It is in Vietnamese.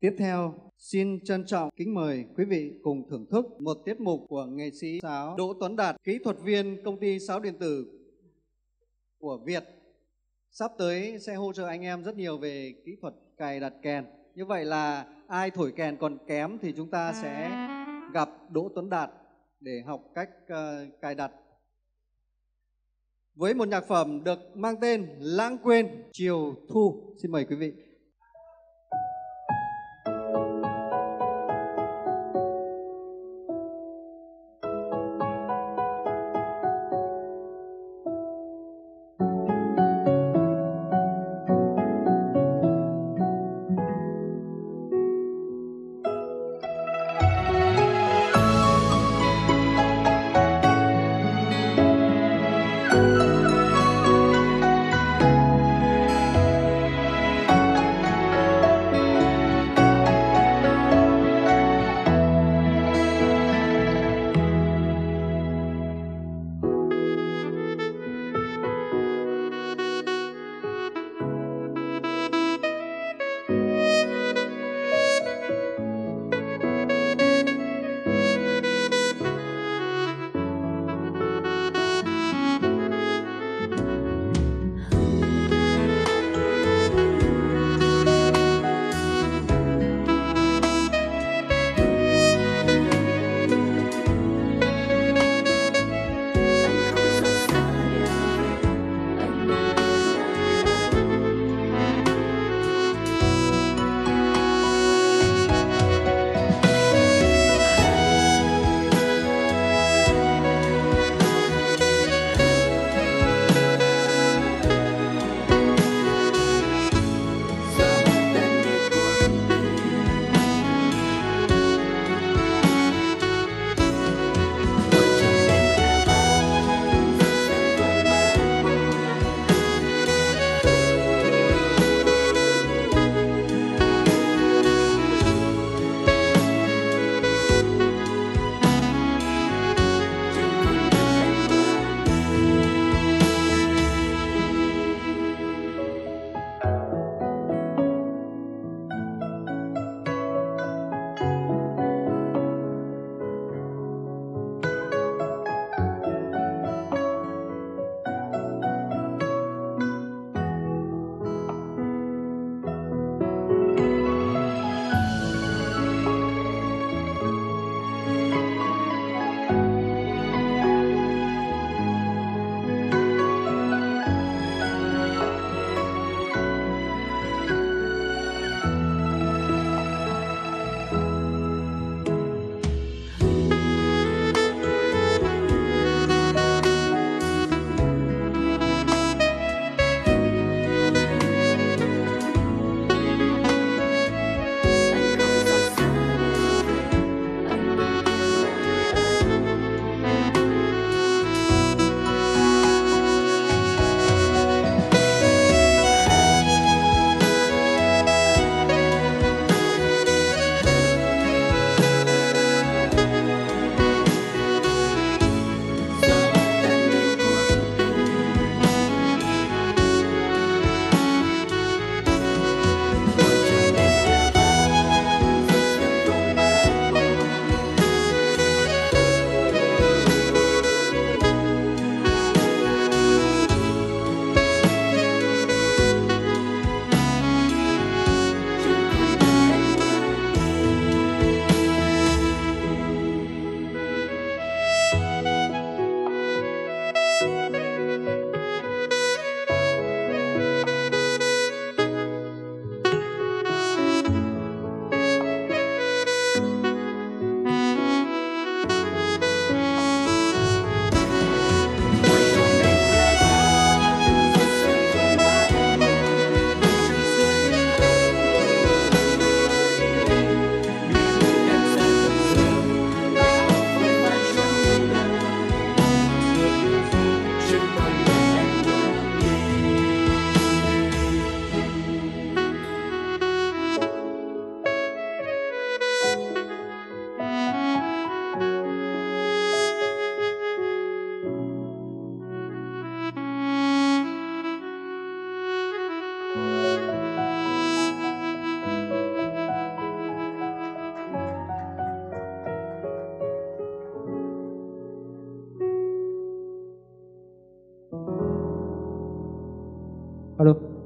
Tiếp theo, xin trân trọng kính mời quý vị cùng thưởng thức một tiết mục của nghệ sĩ sáo Đỗ Tuấn Đạt, kỹ thuật viên công ty Sáo Điện Tử của Việt. Sắp tới sẽ hỗ trợ anh em rất nhiều về kỹ thuật cài đặt kèn. Như vậy là ai thổi kèn còn kém thì chúng ta sẽ gặp Đỗ Tuấn Đạt để học cách cài đặt. Với một nhạc phẩm được mang tên Lãng Quên Chiều Thu. Xin mời quý vị. Alo.